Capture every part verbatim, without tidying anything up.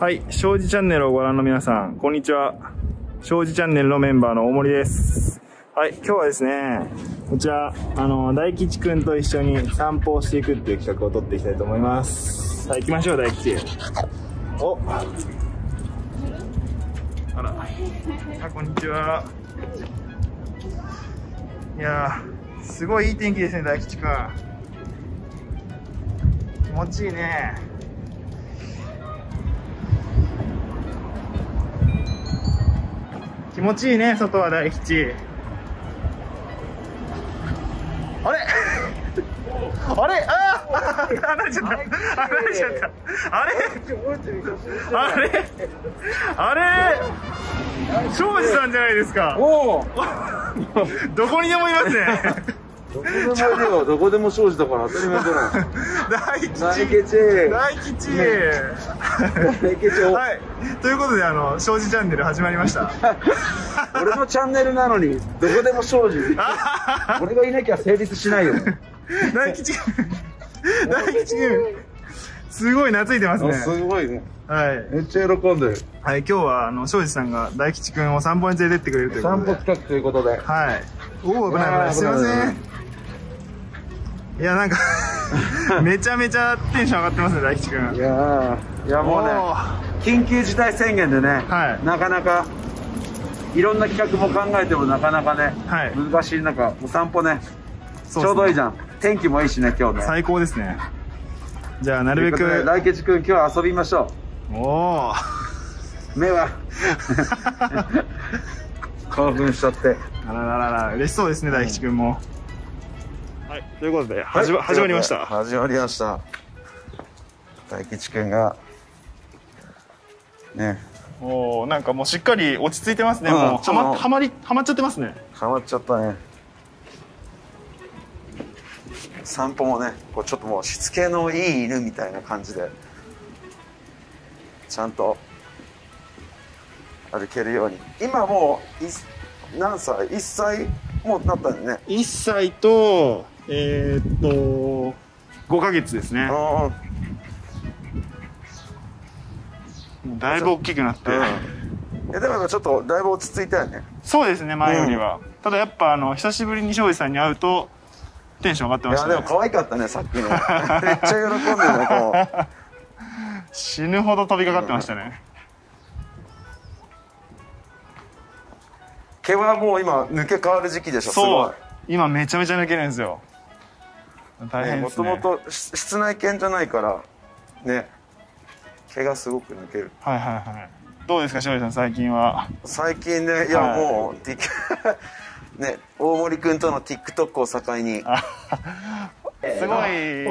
はい、庄司チャンネルをご覧の皆さん、こんにちは。庄司チャンネルのメンバーの大森です。はい、今日はですね、こちら、あの、大吉くんと一緒に散歩をしていくっていう企画を撮っていきたいと思います。はい、行きましょう、大吉。お、あら、あ、こんにちは。いやー、すごいいい天気ですね、大吉くん。気持ちいいね。気持ちいいね、外は大吉。あれあれああ離れちゃった離れちゃったあれあれあれ庄司さんじゃないですか。おおどこにでもいますね。どこでもいるよ、どこでも庄司だから当たり前じゃない。大吉大吉大吉。はい、ということで、あの庄司チャンネル始まりました。俺のチャンネルなのにどこでも庄司。俺がいなきゃ成立しないよ。大吉大吉すごい懐いてますね。すごいね。はい、めっちゃ喜んでる。はい、今日はあの庄司さんが大吉くんを散歩に連れてってくれるということで、散歩企画ということで、はい、おお危ない危ない、すいません。いや、なんかめちゃめちゃテンション上がってますね、大吉君。いやいや、もうね、緊急事態宣言でね、はい、なかなかいろんな企画も考えてもなかなかね、はい、難しい中、お散歩ね、ちょうどいいじゃん。天気もいいしね、今日ね。最高ですね。じゃあなるべく大吉君、今日は遊びましょう。おお目は興奮しちゃって、あらららら、嬉しそうですね、大吉君も。はい、ということで、始まりました。始まりました。大吉くんが。ね。おお、なんかもうしっかり落ち着いてますね。もう、はま、はまり、はまっちゃってますね。はまっちゃったね。散歩もね、こうちょっともうしつけのいい犬みたいな感じで。ちゃんと。歩けるように、今もう、い、何歳、一歳。もうなったんでね。一歳と。えー、っとごかげつですね。だいぶ大きくなって、うん、いやでもちょっとだいぶ落ち着いたよね。そうですね、前よりは、うん、ただやっぱあの久しぶりに庄司さんに会うとテンション上がってましたね。いやでも可愛かったね、さっきの。めっちゃ喜んでるね、こう死ぬほど飛びかかってましたね、うん、毛はもう今抜け変わる時期でしょ。すごい今めちゃめちゃ抜けるんですよ。大変ですね。もともと室内犬じゃないからね、毛がすごく抜ける。はいはいはい。どうですか庄司さん、最近は。最近ね、いや、はい、もうね、大森くんとの TikTok を境にすごいやっぱあれ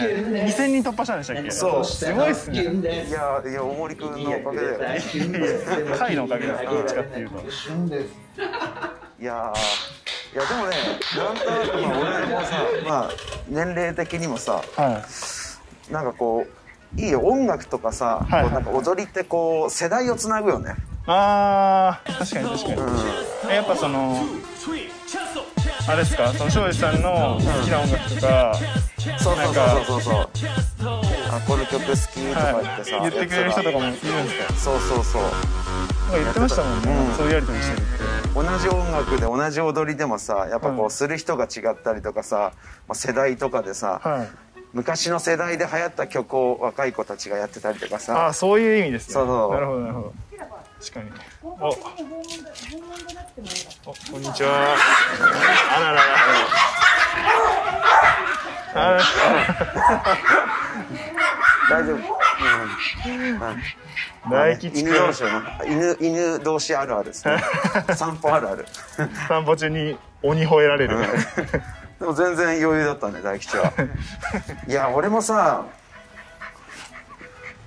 ですね、にせんにん突破したんでしたっけ。そうすごいっすね。いやいや、大森くんのおかげだよ。貝のおかげですか、どっちかっていうと。いやー、いやでもね、なんとなく俺もさ、まあ年齢的にもさ、はい、なんかこういい音楽とかさ、はい、こうなんか踊りってこう世代をつなぐよね。あー、確かに確かに、うん、やっぱそのあれですか、その庄司さんの好きな音楽とか、うん、そうそうそうそうそうそうあ、この曲好きとか言ってさ、はい、言ってくれる人とかもいるんですか。そうそうそう、言ってましたもんね、うん、そういうやりとりしてるって。同じ音楽で同じ踊りでもさ、やっぱこうする人が違ったりとかさ、まあ、世代とかでさ、はい、昔の世代で流行った曲を若い子たちがやってたりとかさ。ああ、そういう意味ですね。そうそう、なるほどなるほど、確かに。おお、こんにちは。あらららら大丈夫。大吉君、犬同士の犬犬同士あるあるですね。散歩あるある。散歩中に鬼吠えられる。でも全然余裕だったね、大吉は。いや俺もさ、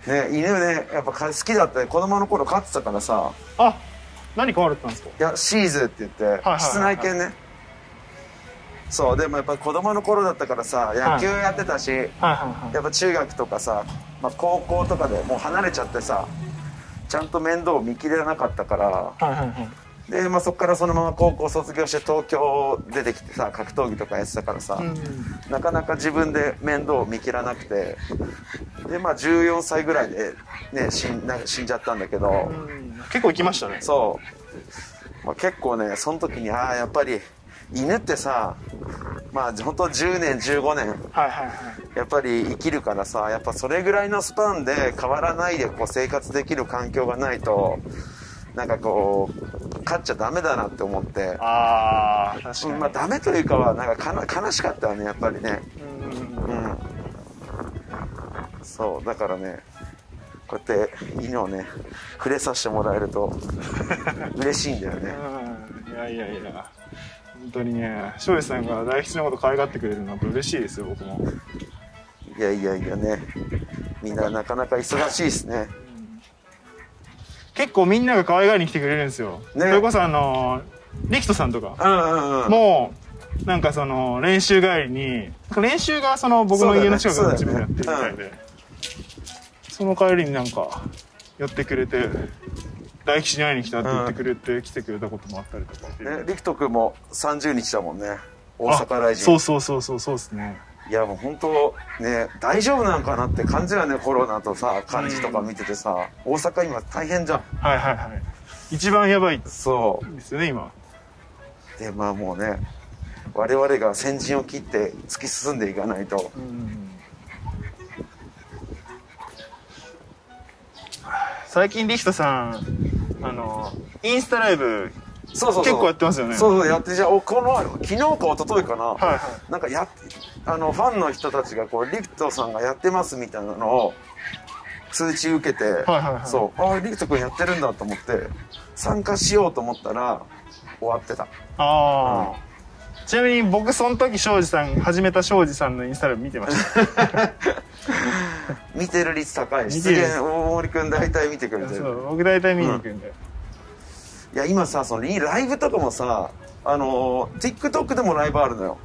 ね、犬ね、やっぱ好きだって子供の頃飼ってたからさ。あ、何飼われてたんですか。いや、シーズって言って室内犬ね。そうでもやっぱ子供の頃だったからさ、野球やってたし、やっぱ中学とかさ、まあ、高校とかでもう離れちゃってさ、ちゃんと面倒を見きれなかったからで、まあ、そこからそのまま高校卒業して東京出てきてさ、格闘技とかやってたからさ、うん、なかなか自分で面倒を見きらなくてで、まあ、じゅうよんさいぐらいでね、死んなんか死んじゃったんだけど、結構行きましたね。そう、まあ、結構ね、その時にああやっぱり犬ってさ、まあ本当じゅうねんじゅうごねん、はいはいはい、やっぱり生きるからさ、やっぱそれぐらいのスパンで変わらないでこう生活できる環境がないと、なんかこう勝っちゃダメだなって思って。ああ確かに、まあ、ダメというかはなんかかな悲しかったよね、やっぱりね。うん、うん、そうだからね、こうやって犬をね触れさせてもらえると嬉しいんだよね。いやいやいや、本当にね、照英さんが大吉のこと可愛がってくれるのは嬉しいですよ、僕も。いやいやいやね、みんななかなか忙しいですね。結構みんなが可愛がりに来てくれるんですよ、ね、それこそあのリキトさんとかもうなんかその練習帰りに、練習がその僕の家の近くの自分でやってるみたいで、その帰りになんか寄ってくれて、大吉に会いに来たって言ってくれて、うん、来てくれたこともあったりとか。ね、リクト君もさんじゅうにちだもんね、大阪来人。そうそうそうそうそうですね。いやもう本当ね、大丈夫なんかなって感じだよね、コロナとさ感じとか見ててさ、うん、大阪今大変じゃん。はいはいはい。一番やばい。そうですよね今。でまあもうね、我々が先陣を切って突き進んでいかないと。うん、最近リヒトさん、あのインスタライブ結構やってますよね。そうそうやってじゃあこの昨日か一昨日かな、はいはい、なんかやあのファンの人たちがこうリヒトさんがやってますみたいなのを通知受けて、そうあリヒト君やってるんだと思って参加しようと思ったら終わってた。ああ。ちなみに僕その時庄司さん始めた庄司さんのインスタライブ見てました見てる率高いし、大森君大体見てくれてる。そう僕大体見に行くんで、うん、いや今さそのライブとかもさ、あの TikTok でもライブあるのよ。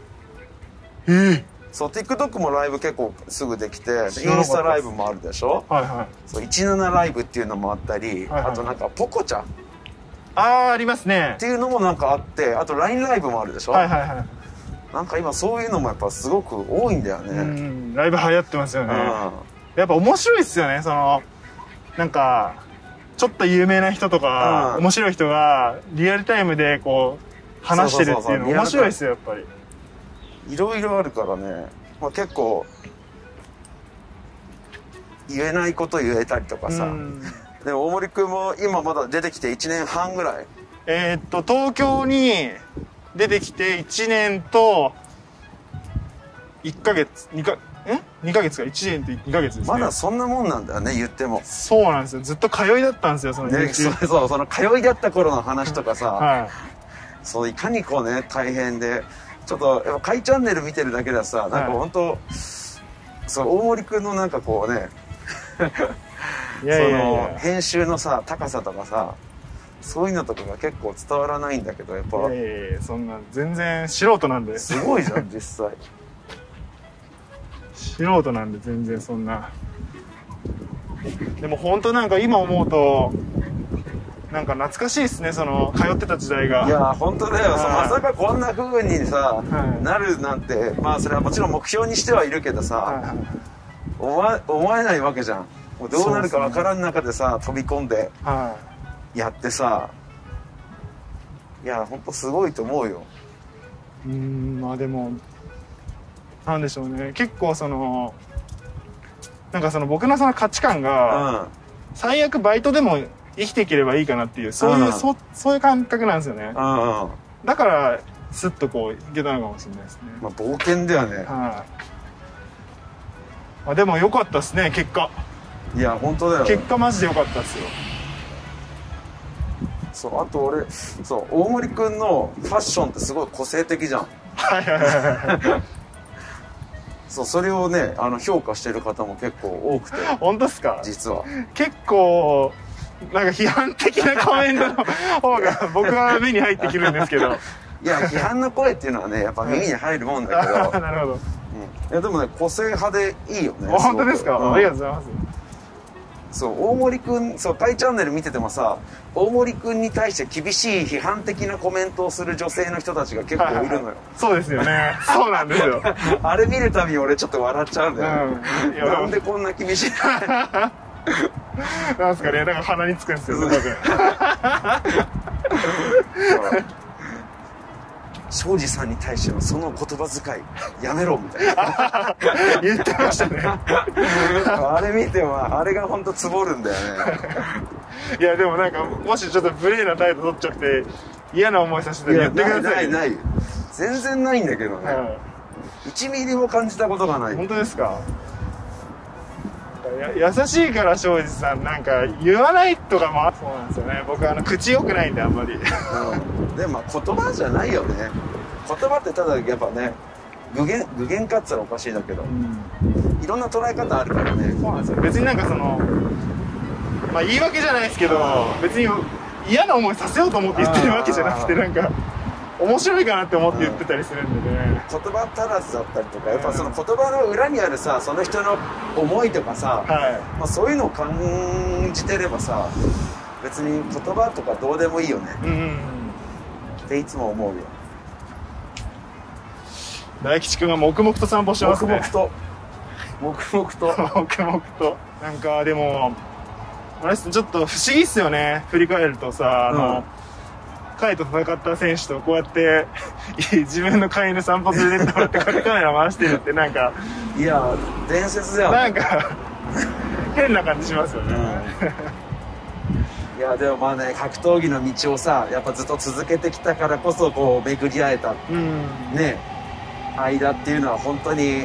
えー、そう TikTok もライブ結構すぐできて、インスタライブもあるでしょ。はいはい、そうじゅうななライブっていうのもあったり、はい、はい、あとなんかポコちゃん、あーありますねっていうのもなんかあって、あと ライン ライブもあるでしょ。はいはいはい。なんか今そういうのもやっぱすごく多いんだよね。うん、ライブ流行ってますよね。やっぱ面白いっすよね、そのなんかちょっと有名な人とか面白い人がリアルタイムでこう話してるっていうの面白いっすよ、やっぱりいろいろあるからね。まあ、結構言えないこと言えたりとかさ。でも大森君も今まだ出てきていちねんはんぐらい。えっと東京に出てきていちねんといっかげつ2かえにかげつかいちねんとにかげつですね。まだそんなもんなんだよね、言っても。そうなんですよ、ずっと通いだったんですよ、そのね。そうそう、その通いだった頃の話とかさ、はい、そういかにこうね大変で、ちょっとやっぱかいチャンネル見てるだけではさ、なんか本当、はい、そう大森君のなんかこうねその編集のさ高さとかさ、そういうのとかが結構伝わらないんだけど、やっぱいやいやいや、そんな全然素人なんで。すごいじゃん実際素人なんで全然そんな。でも本当なんか今思うとなんか懐かしいですね、その通ってた時代が。いや本当だよ、まさかこんな風にさ、はい、なるなんて、まあそれはもちろん目標にしてはいるけどさ、はい、思えないわけじゃん。どうなるか分からん中でさ、飛び込んでやってさ、いや本当すごいと思うよ。うん、まあでもなんでしょうね、結構そのなんかその僕のその価値観が、うん、最悪バイトでも生きていければいいかなっていう、そういう、うん、そ, そういう感覚なんですよね、うん、だからスッとこういけたのかもしれないですね。まあ冒険だよね。はい、まあ、でも良かったですね結果。いや本当だよ、結果マジで良かったっすよ。そう、あと俺そう大森くんのファッションってすごい個性的じゃん。はいはいはいはいそう、それをねあの評価してる方も結構多くて。本当っすか。実は結構なんか批判的なコメントの方が僕は目に入ってくるんですけどいや批判の声っていうのはねやっぱ耳に入るもんだけどなるほど、うん、いやでもね個性派でいいよね。本当ですか、うん、ありがとうございます。そう大森くん、そう「大チャンネル」見ててもさ、大森くんに対して厳しい批判的なコメントをする女性の人たちが結構いるのよ。はい、はい、そうですよねそうなんですよあれ見るたび俺ちょっと笑っちゃうんだよ、うん、なんでこんな厳しいなんすかね、なんか鼻につくんですよ、すごく。庄司さんに対してはその言葉遣いやめろみたいな言ってましたね。あれ見てもあれが本当つぼるんだよね。いやでもなんかもしちょっと無礼な態度取っちゃって嫌な思いさせて言ってください。いやないない全然ないんだけどね、はい、いちミリも感じたことがない。本当ですか。や優しいから庄司さんなんか言わないとかも。そうなんですよね、僕あの口良くないんであんまり、うん、でも言葉じゃないよね。言葉ってただやっぱね具現具現化っつったらおかしいだけど、うん、いろんな捉え方あるからね。そうなんですよ、別になんかそのまあ言い訳じゃないですけど別に嫌な思いさせようと思って言ってるわけじゃなくてなんか面白いかなって思って言ってたりするんでね。言葉足らずだったりとかやっぱその言葉の裏にあるさその人の思いとかさ、はい、まあそういうのを感じてればさ別に言葉とかどうでもいいよね、うん、っていつも思うよ。大吉君が黙々と散歩してますね。黙々と黙々と黙々となんかでもあれちょっと不思議っすよね振り返るとさあの、うん甲斐と戦った選手とこうやって自分の飼い犬散歩連れてってもらってカメラ回してるってなんかいや伝説だよ、ね、なんか変な感じしますよね、うん、いやでもまあね格闘技の道をさやっぱずっと続けてきたからこそこう巡り合えた、うん、ね間っていうのは本当に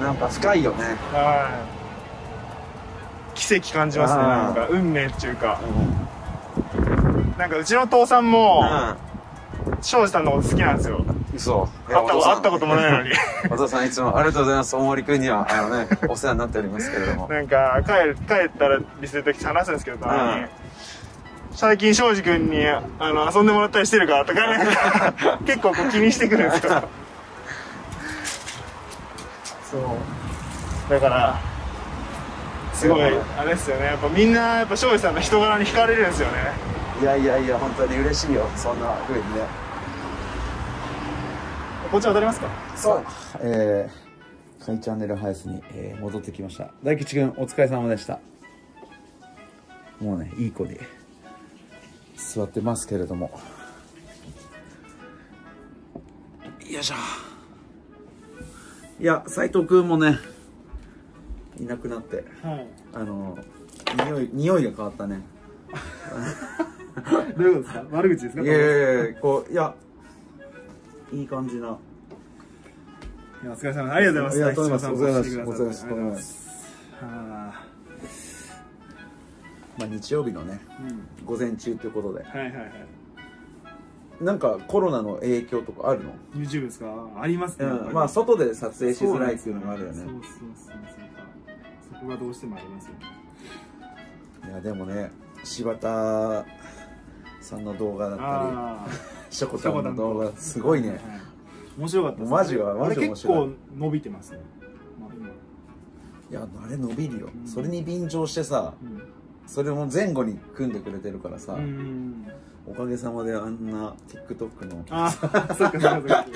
なんか深いよね。はい奇跡感じますねなんか運命っていうか、うんなんかうちの父さんも庄司さんのこと好きなんですよ。嘘。会ったこともないのにお父さんいつもありがとうございます。大森君にはあのねお世話になっておりますけれどもなんか帰る帰ったら見せるとき話すんですけどたまに最近庄司君にあの遊んでもらったりしてるかとかね結構こう気にしてくるんですよそうだからすごいあれですよねやっぱみんなやっぱ庄司さんの人柄に惹かれるんですよね。いやいやいや本当に嬉しいよそんな風にね。こっち渡りますか。そう。えー、カイチャンネルハウスに、えー、戻ってきました。大吉君お疲れ様でした。もうねいい子で座ってますけれども。よいしょ。いや斉藤君もねいなくなって、はい、あの匂い匂いが変わったね。どういうことですか？悪口ですか？いやいやいや、こう、いや、いい感じな。いや、お疲れ様です。ありがとうございます。お疲れ様です。お疲れ様です。お疲れ様です。まあ、日曜日のね、うん、午前中ということで。はいはいはい。なんかコロナの影響とかあるの ？YouTube ですか？ありますね。うん、まあ外で撮影しづらいっていうのがあるよね。そうそうそうそう。そこがどうしてもありますよね。いやでもね、柴田さんの動画だったりしょこたんの動画すごいね、はい、面白かったです、ね、マジはマジ面白い。あれ結構伸びてますね、まあ、今いやあれ伸びるよ、うん、それに便乗してさ、うん、それも前後に組んでくれてるからさ、うん、おかげさまであんな TikTok のああそっかそっかそっかいや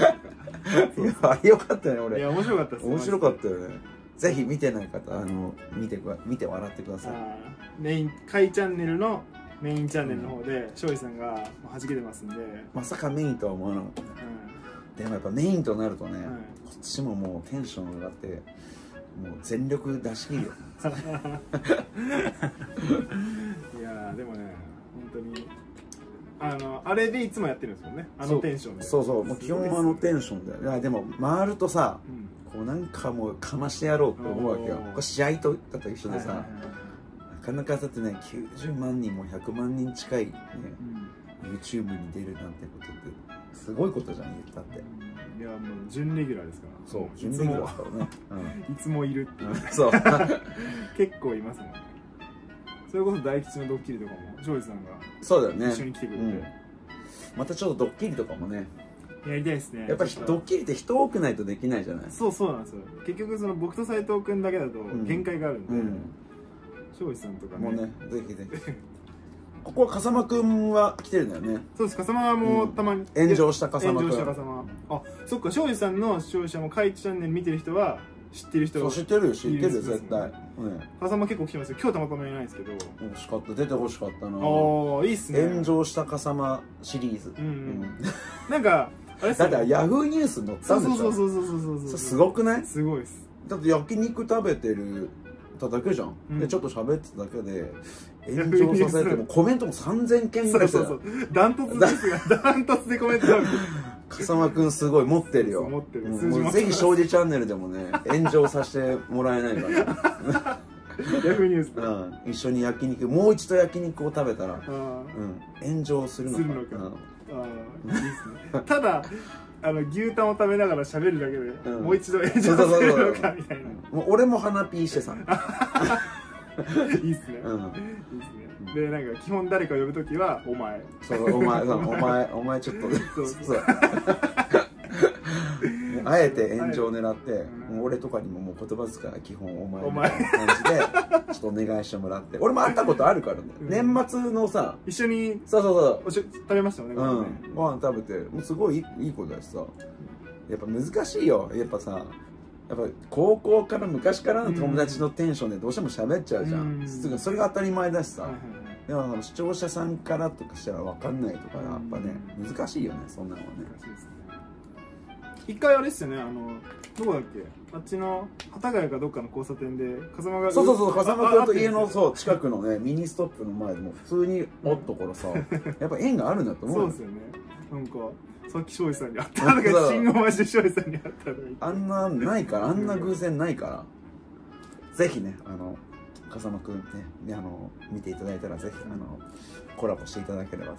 あれよかったよね俺。いや面白かったです面白かったよね。ぜひ見てない方あの見て見て笑ってください。メインカイチャンネルのメインチャンネルの方で庄司さんがはじけてますんでまさかメインとは思わなかったね、うん、でもやっぱメインとなるとね、はい、こっちももうテンション上がってもう全力出し切るよいやでもね本当にあのあれでいつもやってるんですもんねあのテンションで。そうそうもう基本はあのテンションで、ね、いやでも回るとさ、うん、こうなんかもうかましてやろうと思うわけよ。これ試合とかと一緒でさなかなかだってねきゅうじゅうまんにんもひゃくまんにん近い、ねうん、YouTube に出るなんてことってすごいことじゃん言ったって。いやもう準レギュラーですから。そう準レギュラーですからね、うん、いつもいるっていうそう結構いますね。それこそ大吉のドッキリとかも庄司さんがそうだよね一緒に来てくれて、うん、またちょっとドッキリとかもねやりたいですね。やっぱりドッキリって人多くないとできないじゃない。そうそうなんですよ。結局その僕と斉藤君だけだと限界があるんで、うんうん庄司さんとかねもうねぜひぜひここは笠間君は来てるんだよね。そうです笠間もたまに、うん、炎上した笠間君。あそっか庄司さんの視聴者もカイチチャンネル見てる人は知ってる人が知ってるよ、知ってるよ絶対。風間結構来てますよ、今日たまたまいないですけど。欲しかった、出て欲しかったな。ああ、いいっすね。炎上した風間シリーズ。なんかあれだってヤフーニュース載ったんですよ。そうそうそうそうそうそう。すごくない？すごいです。だって焼肉食べてるただけじゃん。でちょっと喋ってただけで炎上させてもコメントもさんぜんけんぐらいしてた。ダントツですが、ダントツでコメント。笠間くんすごい持ってるよ。持ってる。もうぜひ庄司チャンネルでもね、炎上させてもらえないから。ヤフーニュース。うん。一緒に焼肉、もう一度焼肉を食べたら、うん、炎上するのか。するのか。ああ、いいですね。ただあの牛タンを食べながら喋るだけで、もう一度炎上させるのかみたいな。もう俺も鼻ピーしてさ。いいっすね。いいっすね。でなんか基本誰か呼ぶときはお前、そうお前、お前、お前ちょっとあえて炎上を狙って、俺とかにももう言葉遣いは基本お前みたいな感じでちょっとお願いしてもらって、俺も会ったことあるからね。年末のさ、一緒にそうそうそう食べましたよね。うん、ご飯食べて、もうすごいいい子だしさ、やっぱ難しいよ、やっぱさ。やっぱ高校から昔からの友達のテンションでどうしても喋っちゃうじゃん、うん、それが当たり前だしさ、でも視聴者さんからとかしたら分かんないとかやっぱね、うん、難しいよね、そんなのはね。一回あれっすよね、あのどこだっけ、あっちの幡ヶ谷かどっかの交差点で風間が、そうそうそう、風間君と家のそう近くのねミニストップの前でも普通におったからさ、やっぱ縁があるんだと思う。そうですよね、なんかさっき庄司さんに会ったとか、信号待ちで庄司さんに会ったとか、あんなないから、あんな偶然ないから、ぜひね、あの風間君ね、あの見ていただいたら、ぜひあのコラボしていただければと。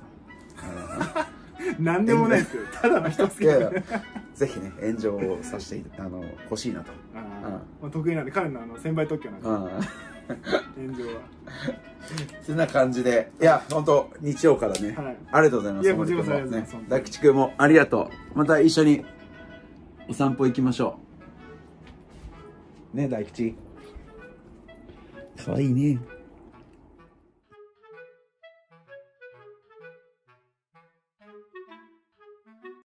何でもないですよ、ただの人好きで、ぜひね炎上をさせてあの欲しいなと。得意なんで彼のあの専売特許なんで炎上は。そんな感じで、いや本当日曜からね、ありがとうございます。いやこちらこそありがとうございます。大吉君もありがとう。また一緒にお散歩行きましょう。ね大吉。可愛いね。